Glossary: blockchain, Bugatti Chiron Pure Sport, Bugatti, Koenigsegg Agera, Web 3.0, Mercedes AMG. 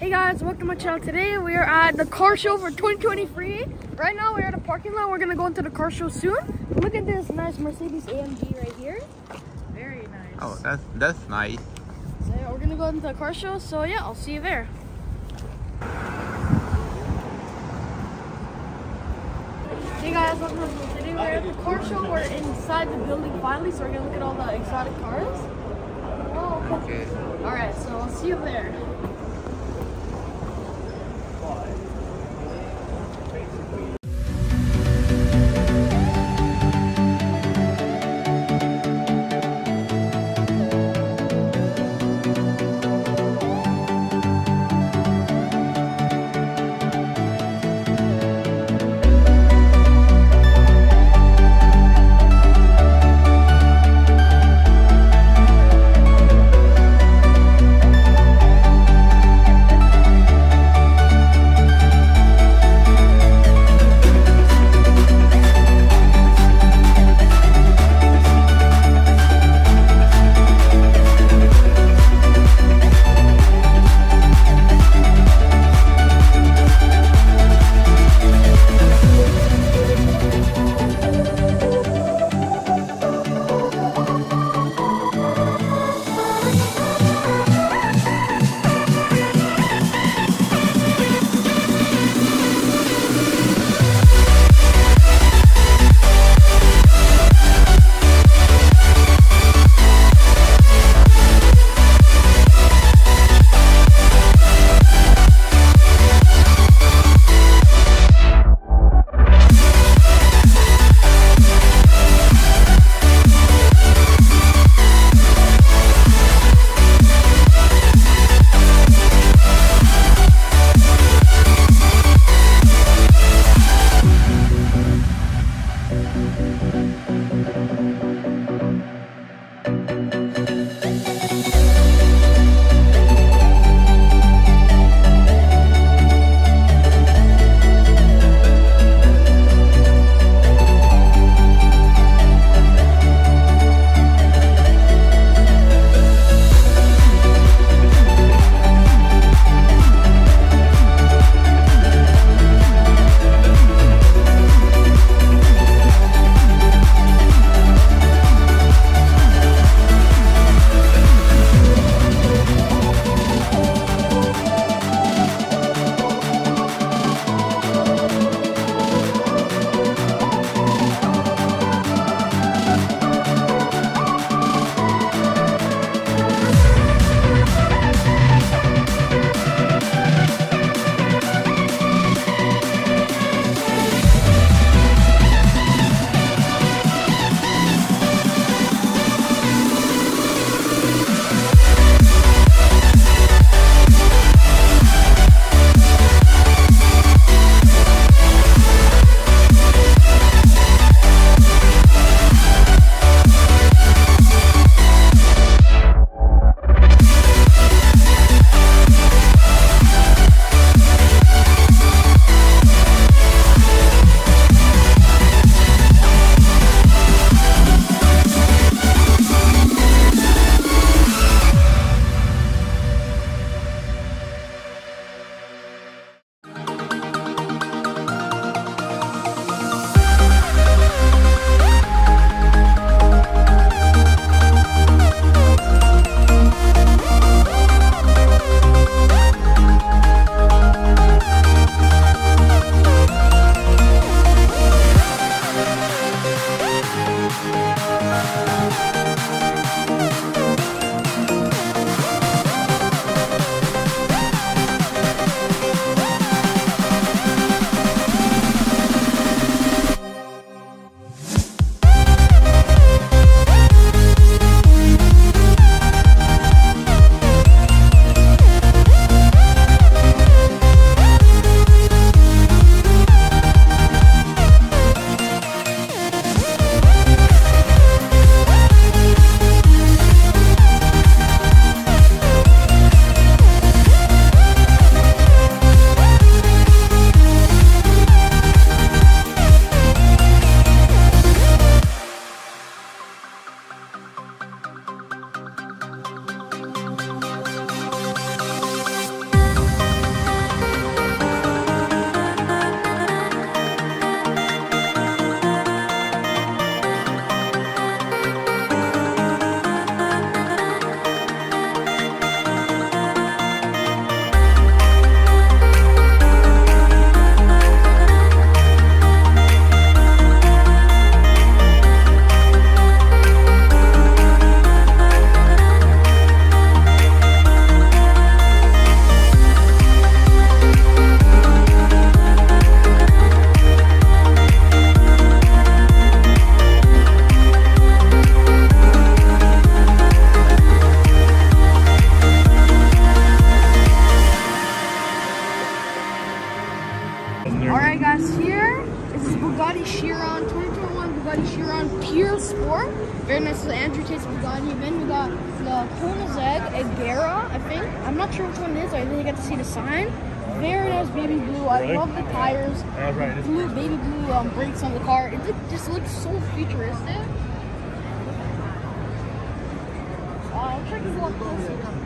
Hey guys, welcome to my channel. Today we are at the car show for 2023. Right now we're at a parking lot. We're gonna go into the car show soon. Look at this nice Mercedes AMG right here. Very nice. Oh, that's nice. So yeah, we're gonna go into the car show. So yeah, I'll see you there. Hey guys, welcome to my channel. Today we're at the car show. We're inside the building finally, so we're gonna look at all the exotic cars. Oh, okay. All right, so I'll see you there. Chiron, 2021 Bugatti Chiron Pure Sport. Very nice little Andrew Tate's Bugatti. Then we got the Koenigsegg Agera, I think. I'm not sure which one it is. I didn't get to see the sign. Very nice baby blue. I love the tires. Blue, baby blue brakes on the car. It just looks so futuristic. I'll check this a lot closer.